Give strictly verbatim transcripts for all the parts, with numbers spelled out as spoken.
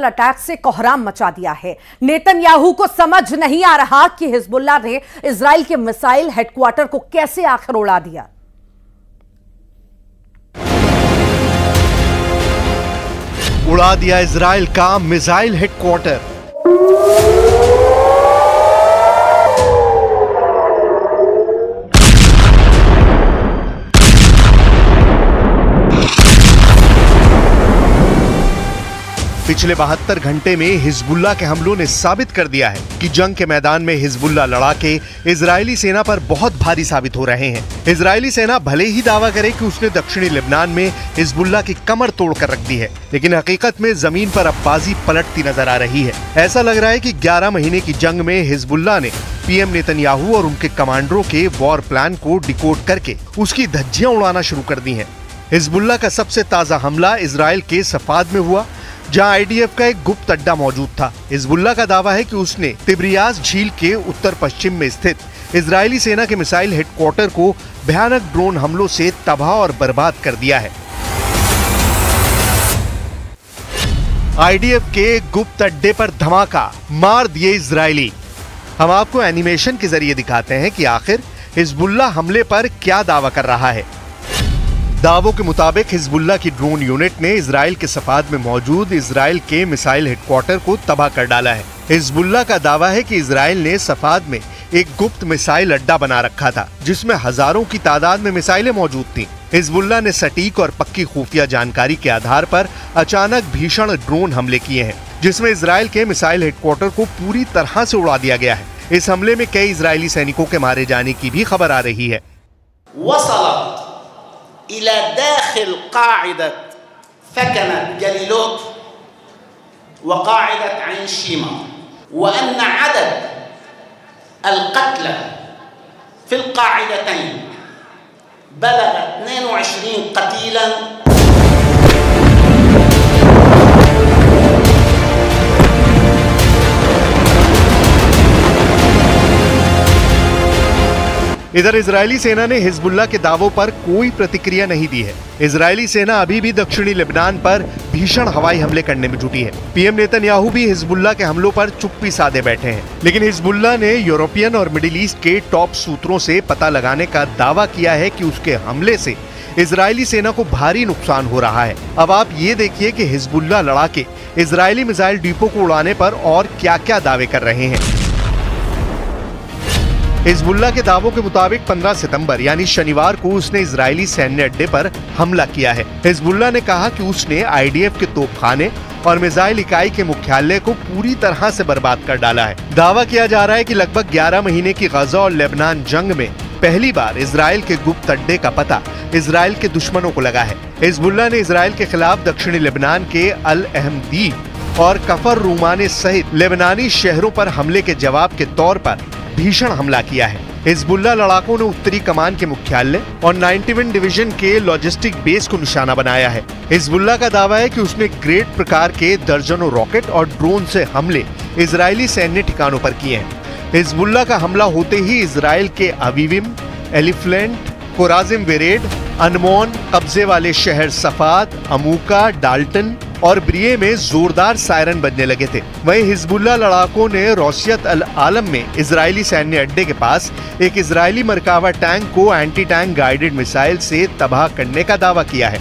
Attack से कोहराम मचा दिया है। नेतन्याहू को समझ नहीं आ रहा कि हिजबुल्लाह ने इजराइल के मिसाइल हेडक्वार्टर को कैसे आखिर उड़ा दिया। उड़ा दिया इजराइल का मिसाइल हेडक्वार्टर। पिछले बहत्तर घंटे में हिजबुल्लाह के हमलों ने साबित कर दिया है कि जंग के मैदान में हिजबुल्लाह लड़ाके इजरायली सेना पर बहुत भारी साबित हो रहे हैं। इजरायली सेना भले ही दावा करे कि उसने दक्षिणी लेबनान में हिजबुल्लाह की कमर तोड़ कर रख दी है, लेकिन हकीकत में जमीन पर अब बाजी पलटती नजर आ रही है। ऐसा लग रहा है कि ग्यारह महीने की जंग में हिजबुल्लाह ने पीएम नेतन्याहू और उनके कमांडरों के वॉर प्लान को डिकोड करके उसकी धज्जियां उड़ाना शुरू कर दी है। हिजबुल्लाह का सबसे ताज़ा हमला इसराइल के सफाद में हुआ, जहां आईडीएफ का एक गुप्त अड्डा मौजूद था। हिजबुल्लाह का दावा है कि उसने तिब्रियास झील के उत्तर पश्चिम में स्थित इजरायली सेना के मिसाइल हेडक्वार्टर को भयानक ड्रोन हमलों से तबाह और बर्बाद कर दिया है। आईडीएफ के गुप्त अड्डे पर धमाका, मार दिए इजरायली। हम आपको एनिमेशन के जरिए दिखाते हैं कि आखिर हिजबुल्लाह हमले पर क्या दावा कर रहा है। दावों के मुताबिक हिजबुल्लाह की ड्रोन यूनिट ने इजराइल के सफाद में मौजूद इजराइल के मिसाइल हेडक्वार्टर को तबाह कर डाला है। हिजबुल्लाह का दावा है कि इजराइल ने सफाद में एक गुप्त मिसाइल अड्डा बना रखा था, जिसमें हजारों की तादाद में मिसाइलें मौजूद थीं। हिजबुल्लाह ने सटीक और पक्की खुफिया जानकारी के आधार पर अचानक भीषण ड्रोन हमले किए हैं, जिसमें इजराइल के मिसाइल हेडक्वार्टर को पूरी तरह से उड़ा दिया गया है। इस हमले में कई इजरायली सैनिकों के मारे जाने की भी खबर आ रही है। إلى داخل قاعدة فكنة جليلوت وقاعدة عين شيمة، وأن عدد القتلى في القاعدتين بلغ اثنين وعشرين قتيلا. इधर इजरायली सेना ने हिजबुल्लाह के दावों पर कोई प्रतिक्रिया नहीं दी है। इजरायली सेना अभी भी दक्षिणी लेबनान पर भीषण हवाई हमले करने में जुटी है। पीएम नेतन्याहू भी हिजबुल्लाह के हमलों पर चुप्पी साधे बैठे हैं, लेकिन हिजबुल्लाह ने यूरोपियन और मिडिल ईस्ट के टॉप सूत्रों से पता लगाने का दावा किया है कि उसके हमले से इजरायली सेना को भारी नुकसान हो रहा है। अब आप ये देखिए कि हिजबुल्लाह लड़ाके इजरायली मिसाइल डिपो को उड़ाने पर और क्या क्या दावे कर रहे हैं। हिजबुल्लाह के दावों के मुताबिक पंद्रह सितंबर यानी शनिवार को उसने इजरायली सैन्य अड्डे पर हमला किया है। हिजबुल्लाह ने कहा कि उसने आईडीएफ के तोपखाने और मिसाइल इकाई के मुख्यालय को पूरी तरह से बर्बाद कर डाला है। दावा किया जा रहा है कि लगभग ग्यारह महीने की गाजा और लेबनान जंग में पहली बार इजराइल के गुप्त अड्डे का पता इजराइल के दुश्मनों को लगा है। हिजबुल्लाह ने इजराइल के खिलाफ दक्षिणी लेबनान के अल अहमदी और कफर रूमाने सहित लेबनानी शहरों पर हमले के जवाब के तौर पर भीषण हमला किया है। हिजबुल्लाह लड़ाकों ने उत्तरी कमान के मुख्यालय और इक्यानवे डिवीजन के लॉजिस्टिक बेस को निशाना बनाया है। हिजबुल्लाह का दावा है कि उसने ग्रेट प्रकार के दर्जनों रॉकेट और ड्रोन से हमले इजरायली सैन्य ठिकानों पर किए हैं। हिजबुल्लाह का हमला होते ही इजरायल के अवीविम, एलिफेंट, कोराजिम वेरेड, अनमोन कब्जे वाले शहर सफाद, अमूका, डाल्टन और ब्रिये में जोरदार सायरन बजने लगे थे। वहीं हिजबुल्लाह लड़ाकों ने रोसियत अल आलम में इजरायली सैन्य अड्डे के पास एक इजरायली मरकावा टैंक को एंटी टैंक गाइडेड मिसाइल से तबाह करने का दावा किया है।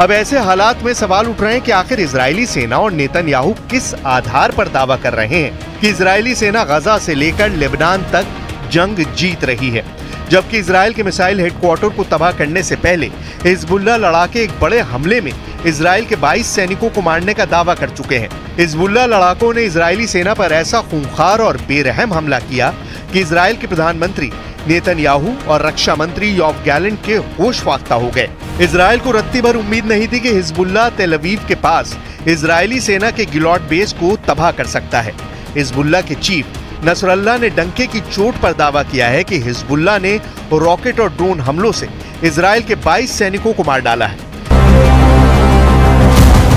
अब ऐसे हालात में सवाल उठ रहे हैं कि आखिर इजरायली सेना और नेतन्याहू किस आधार पर दावा कर रहे हैं कि इजरायली सेना गाजा से लेकर लेबनान तक जंग जीत रही है, जबकि इजरायल के मिसाइल हेडक्वार्टर को तबाह करने से पहले हिजबुल्लाह लड़ाके एक बड़े हमले में इजरायल के बाईस सैनिकों को मारने का दावा कर चुके हैं। हिजबुल्लाह लड़ाकों ने इजरायली सेना पर ऐसा खूंखार और बेरहम हमला किया कि इजरायल के प्रधानमंत्री नेतन्याहू और रक्षा मंत्री योव गैलेंट के होश फाख्ता हो गए। इजरायल को रत्ती भर उम्मीद नहीं थी कि हिजबुल्लाह तेल अवीव के पास इजरायली सेना के गिलॉट बेस को तबाह कर सकता है। हिजबुल्लाह के चीफ नसरल्ला ने डंके की चोट पर दावा किया है कि हिजबुल्लाह ने रॉकेट और ड्रोन हमलों से इजरायल के बाईस सैनिकों को मार डाला है।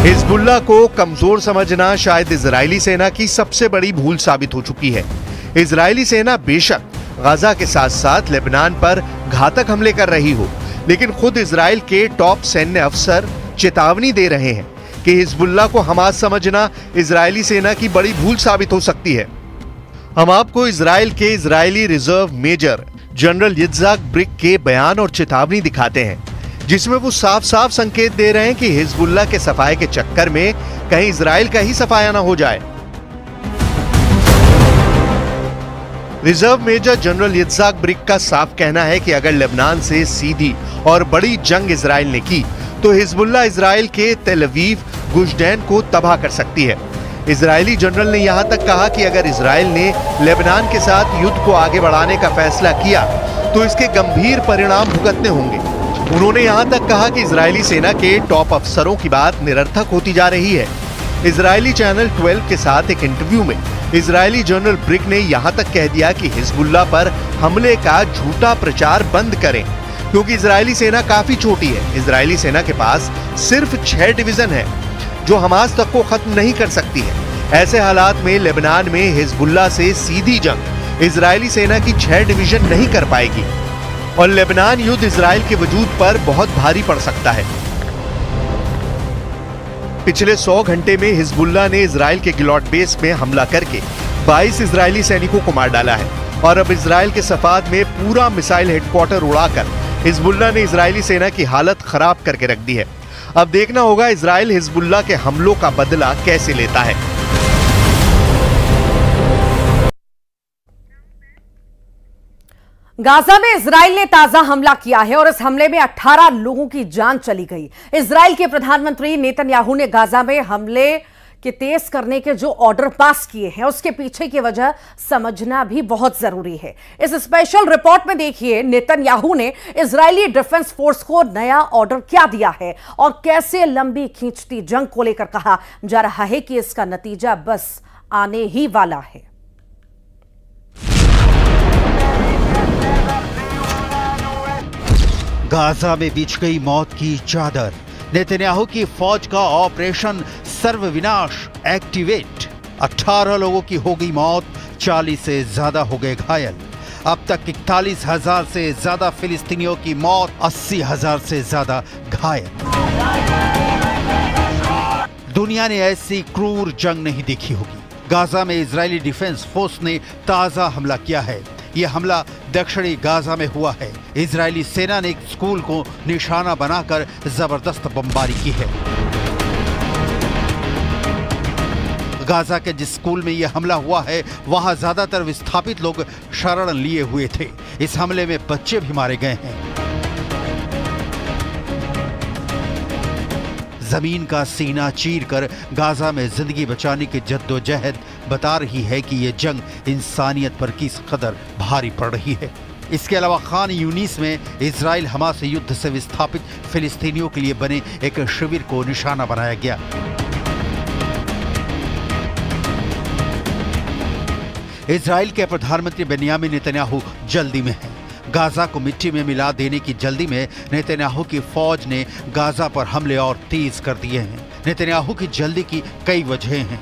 हिजबुल्लाह को कमजोर समझना शायद इजरायली सेना की सबसे बड़ी भूल साबित हो चुकी है। इजरायली सेना बेशक गाजा के साथ साथ लेबनान पर घातक हमले कर रही हो, लेकिन खुद इजरायल के टॉप सैन्य अफसर चेतावनी दे रहे हैं कि हिजबुल्लाह को हमास समझना इजरायली सेना की बड़ी भूल साबित हो सकती है। हम आपको इजरायल के Israeli reserve major general Yitzhak Brick के बयान और चेतावनी दिखाते हैं, जिसमें वो साफ साफ संकेत दे रहे हैं कि हिजबुल्लाह के सफाये के चक्कर में कहीं इजरायल का ही सफाया ना हो जाए। Reserve major general Yitzhak Brick का साफ कहना है कि अगर लेबनान से सीधी और बड़ी जंग इजरायल ने की तो हिजबुल्लाह इजरायल के तेल अवीव गुशडैन को तबाह कर सकती है। इजरायली जनरल ने यहां तक कहा कि अगर इजरायल ने लेबनान के साथ युद्ध को आगे बढ़ाने का फैसला किया तो इसके गंभीर परिणाम भुगतने होंगे। उन्होंने यहां तक कहा कि इजरायली सेना के टॉप अफसरों की बात निरर्थक होती जा रही है। इजरायली चैनल ट्वेल्व के साथ एक इंटरव्यू में इजरायली जनरल ब्रिक ने यहां तक कह दिया कि हिजबुल्लाह पर हमले का झूठा प्रचार बंद करें, क्योंकि इजरायली सेना काफी छोटी है। इजरायली सेना के पास सिर्फ छह डिवीजन है जो हमास तक को खत्म नहीं कर सकती है। ऐसे हालात में लेबनान में हिजबुल्लाह से सीधी जंग इजरायली सेना की छह डिवीजन नहीं कर पाएगी और लेबनान युद्ध इजरायल के वजूद पर बहुत भारी पड़ सकता है। पिछले सौ घंटे में हिजबुल्लाह ने इजरायल के गिलॉट बेस में हमला करके बाईस इजरायली सैनिकों को मार डाला है और अब इजरायल के सफाद में पूरा मिसाइल हेडक्वार्टर उड़ाकर हिजबुल्लाह ने इजरायली सेना की हालत खराब करके रख दी है। अब देखना होगा इजरायल हिजबुल्लाह के हमलों का बदला कैसे लेता है। गाजा में इजराइल ने ताजा हमला किया है और इस हमले में अठारह लोगों की जान चली गई। इजराइल के प्रधानमंत्री नेतन्याहू ने गाजा में हमले के तेज करने के जो ऑर्डर पास किए हैं उसके पीछे की वजह समझना भी बहुत जरूरी है। इस स्पेशल रिपोर्ट में देखिए नेतन्याहू ने इजरायली डिफेंस फोर्स को नया ऑर्डर क्या दिया है और कैसे लंबी खींचती जंग को लेकर कहा जा रहा है कि इसका नतीजा बस आने ही वाला है। गाजा में बिछ गई मौत की चादर, नेतन्याहू की फौज का ऑपरेशन सर्वविनाश एक्टिवेट। अठारह लोगों की हो गई मौत, चालीस से ज्यादा हो गए घायल। अब तक इकतालीस हजार से ज्यादा फिलिस्तीनियों की मौत, अस्सी हजार से ज्यादा घायल। दुनिया ने ऐसी क्रूर जंग नहीं देखी होगी। गाजा में इजरायली डिफेंस फोर्स ने ताजा हमला किया है। यह हमला दक्षिणी गाजा में हुआ है। इजरायली सेना ने एक स्कूल को निशाना बनाकर जबरदस्त बमबारी की है। गाजा के जिस स्कूल में यह हमला हुआ है वहां ज्यादातर विस्थापित लोग शरण लिए हुए थे। इस हमले में बच्चे भी मारे गए हैं। जमीन का सीना चीरकर गाजा में जिंदगी बचाने की जद्दोजहद बता रही है कि ये जंग इंसानियत पर किस कदर भारी पड़ रही है। इसके अलावा खान यूनिस में इजराइल हमास युद्ध से विस्थापित फिलिस्तीनियों के लिए बने एक शिविर को निशाना बनाया गया। इजराइल के प्रधानमंत्री बेनियामिन नेतन्याहू जल्दी में है। गाजा को मिट्टी में मिला देने की जल्दी में नेतन्याहू की फौज ने गाजा पर हमले और तेज कर दिए हैं। नेतन्याहू की जल्दी की कई वजहें हैं।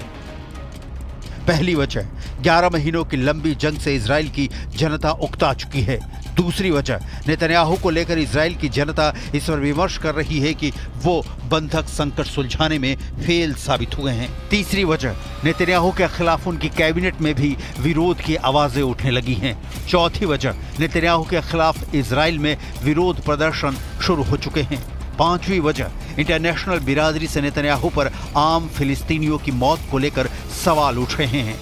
पहली वजह, ग्यारह महीनों की लंबी जंग से इजराइल की जनता उकता चुकी है। दूसरी वजह, नेतन्याहू को लेकर इजराइल की जनता इस पर विमर्श कर रही है कि वो बंधक संकट सुलझाने में फेल साबित हुए हैं। तीसरी वजह, नेतन्याहू के खिलाफ उनकी कैबिनेट में भी विरोध की आवाजें उठने लगी हैं। चौथी वजह, नेतन्याहू के खिलाफ इजराइल में विरोध प्रदर्शन शुरू हो चुके हैं। पांचवी वजह, इंटरनेशनल बिरादरी से नेतन्याहू पर आम फिलिस्तीनियों की मौत को लेकर सवाल उठ रहे हैं।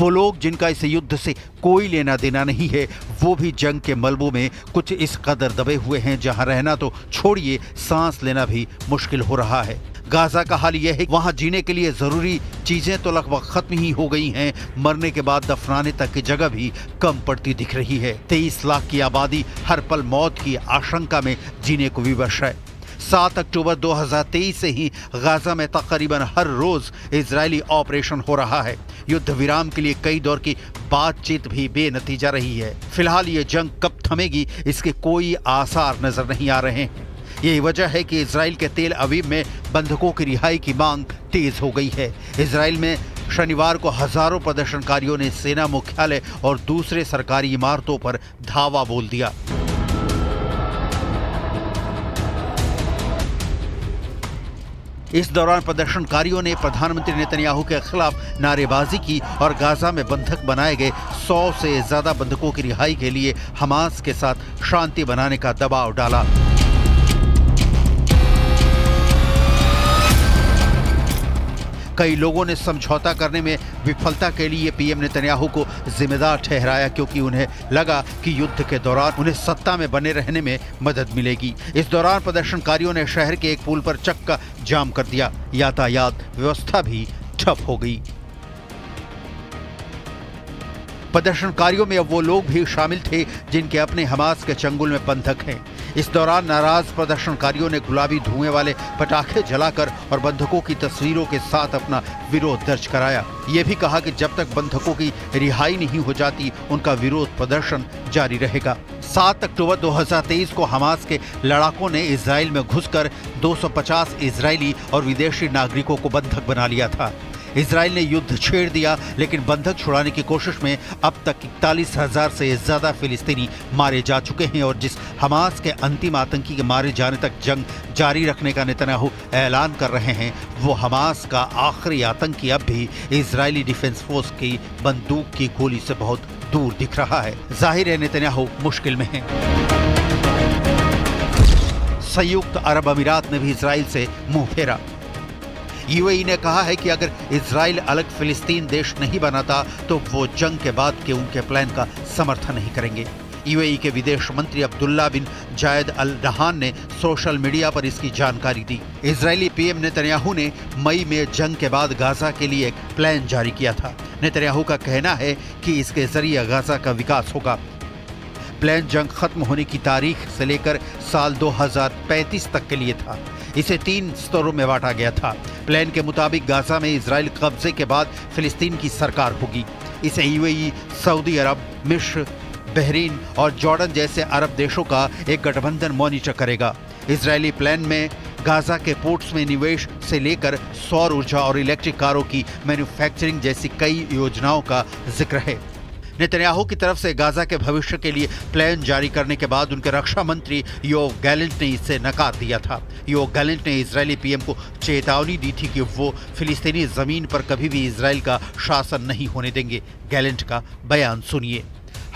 वो लोग जिनका इस युद्ध से कोई लेना देना नहीं है वो भी जंग के मलबों में कुछ इस कदर दबे हुए हैं जहां रहना तो छोड़िए सांस लेना भी मुश्किल हो रहा है। गाजा का हाल यह है, वहां जीने के लिए जरूरी चीजें तो लगभग खत्म ही हो गई हैं, मरने के बाद दफनाने तक की जगह भी कम पड़ती दिख रही है। तेईस लाख की आबादी हर पल मौत की आशंका में जीने को विवश है। सात अक्टूबर दो हज़ार तेईस से ही गाजा में तकरीबन हर रोज इजरायली ऑपरेशन हो रहा है। युद्ध विराम के लिए कई दौर की बातचीत भी बेनतीजा रही है। फिलहाल ये जंग कब थमेगी इसके कोई आसार नजर नहीं आ रहे हैं। यही वजह है कि इजराइल के तेल अवीव में बंधकों की रिहाई की मांग तेज हो गई है। इजराइल में शनिवार को हजारों प्रदर्शनकारियों ने सेना मुख्यालय और दूसरे सरकारी इमारतों पर धावा बोल दिया। इस दौरान प्रदर्शनकारियों ने प्रधानमंत्री नेतन्याहू के खिलाफ नारेबाजी की और गाजा में बंधक बनाए गए सौ से ज्यादा बंधकों की रिहाई के लिए हमास के साथ शांति बनाने का दबाव डाला। कई लोगों ने समझौता करने में विफलता के लिए पीएम नेतन्याहू को जिम्मेदार ठहराया, क्योंकि उन्हें लगा कि युद्ध के दौरान उन्हें सत्ता में बने रहने में मदद मिलेगी। इस दौरान प्रदर्शनकारियों ने शहर के एक पुल पर चक्का जाम कर दिया। यातायात व्यवस्था भी ठप हो गई। प्रदर्शनकारियों में अब वो लोग भी शामिल थे जिनके अपने हमास के चंगुल में बंधक हैं। इस दौरान नाराज प्रदर्शनकारियों ने गुलाबी धुएं वाले पटाखे जलाकर और बंधकों की तस्वीरों के साथ अपना विरोध दर्ज कराया। ये भी कहा कि जब तक बंधकों की रिहाई नहीं हो जाती उनका विरोध प्रदर्शन जारी रहेगा। सात अक्टूबर दो हज़ार तेईस को हमास के लड़ाकों ने इसराइल में घुसकर दो सौ पचास इसराइली और विदेशी नागरिकों को बंधक बना लिया था। इसराइल ने युद्ध छेड़ दिया, लेकिन बंधक छुड़ाने की कोशिश में अब तक इकतालीस हजार से ज्यादा फिलिस्तीनी मारे जा चुके हैं। और जिस हमास के अंतिम आतंकी के मारे जाने तक जंग जारी रखने का नेतन्याहू ऐलान कर रहे हैं, वो हमास का आखिरी आतंकी अब भी इसराइली डिफेंस फोर्स की बंदूक की गोली से बहुत दूर दिख रहा है। जाहिर है नेतन्याहू मुश्किल में है। संयुक्त अरब अमीरात ने भी इसराइल से मुंह फेरा। यूएई ने कहा है कि अगर इसराइल अलग फिलिस्तीन देश नहीं बनाता तो वो जंग के बाद के उनके प्लान का समर्थन नहीं करेंगे। यूएई के विदेश मंत्री अब्दुल्ला बिन जायद अल नहान ने सोशल मीडिया पर इसकी जानकारी दी। इसराइली पीएम नेतन्याहू ने मई में जंग के बाद गाजा के लिए एक प्लान जारी किया था। नेतन्याहू का कहना है कि इसके जरिए गाजा का विकास होगा। प्लान जंग खत्म होने की तारीख से लेकर साल दो हज़ार पैंतीस तक के लिए था। इसे तीन स्तरों में बांटा गया था। प्लान के मुताबिक गाजा में इजराइल कब्जे के बाद फिलिस्तीन की सरकार होगी। इसे यूएई, सऊदी अरब, मिस्र, बहरीन और जॉर्डन जैसे अरब देशों का एक गठबंधन मॉनिटर करेगा। इजरायली प्लान में गाजा के पोर्ट्स में निवेश से लेकर सौर ऊर्जा और इलेक्ट्रिक कारों की मैन्युफैक्चरिंग जैसी कई योजनाओं का जिक्र है। नेतन्याहू की तरफ से गाजा के भविष्य के लिए प्लान जारी करने के बाद उनके रक्षा मंत्री योव गैलेंट ने इससे नकार दिया था। योव गैलेंट ने इजरायली पीएम को चेतावनी दी थी कि वो फिलिस्तीनी जमीन पर कभी भी इजरायल का शासन नहीं होने देंगे। गैलेंट का बयान सुनिए।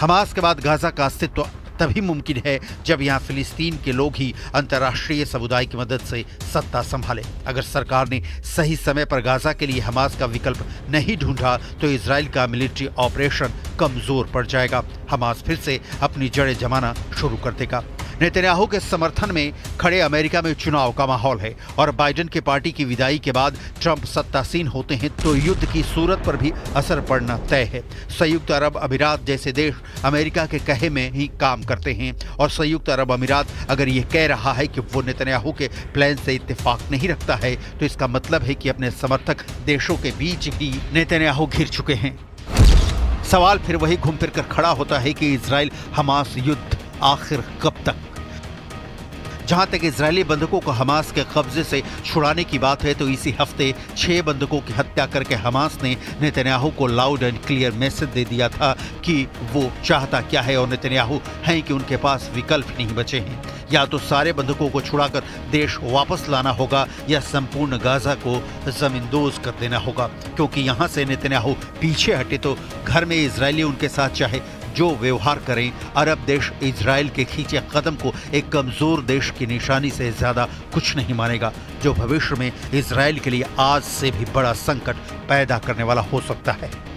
हमास के बाद गाजा का अस्तित्व तभी मुमकिन है जब यहाँ फिलिस्तीन के लोग ही अंतर्राष्ट्रीय समुदाय की मदद से सत्ता संभाले। अगर सरकार ने सही समय पर गाजा के लिए हमास का विकल्प नहीं ढूंढा तो इसराइल का मिलिट्री ऑपरेशन कमजोर पड़ जाएगा। हमास फिर से अपनी जड़ें जमाना शुरू कर देगा। नेतन्याहू के समर्थन में खड़े अमेरिका में चुनाव का माहौल है और बाइडन की पार्टी की विदाई के बाद ट्रंप सत्तासीन होते हैं तो युद्ध की सूरत पर भी असर पड़ना तय है। संयुक्त अरब अमीरात जैसे देश अमेरिका के कहे में ही काम करते हैं और संयुक्त अरब अमीरात अगर ये कह रहा है कि वो नेतन्याहू के प्लान से इत्तेफाक नहीं रखता है तो इसका मतलब है कि अपने समर्थक देशों के बीच ही नेतन्याहू घिर चुके हैं। सवाल फिर वही घूम फिर कर खड़ा होता है कि इसराइल हमास युद्ध आखिर कब तक? जहां तक इजरायली बंधकों को हमास के कब्जे से छुड़ाने की बात है तो इसी हफ्ते छह बंधकों की हत्या करके हमास ने नेतन्याहू को लाउड एंड क्लियर मैसेज दे दिया था कि वो चाहता क्या है और नेतन्याहू हैं कि उनके पास विकल्प नहीं बचे हैं। या तो सारे बंधकों को छुड़ाकर देश वापस लाना होगा या संपूर्ण गाजा को जमींदोज कर देना होगा, क्योंकि यहाँ से नेतन्याहू पीछे हटे तो घर में इजरायली उनके साथ चाहे जो व्यवहार करें, अरब देश इजराइल के खींचे कदम को एक कमजोर देश की निशानी से ज्यादा कुछ नहीं मानेगा, जो भविष्य में इजराइल के लिए आज से भी बड़ा संकट पैदा करने वाला हो सकता है।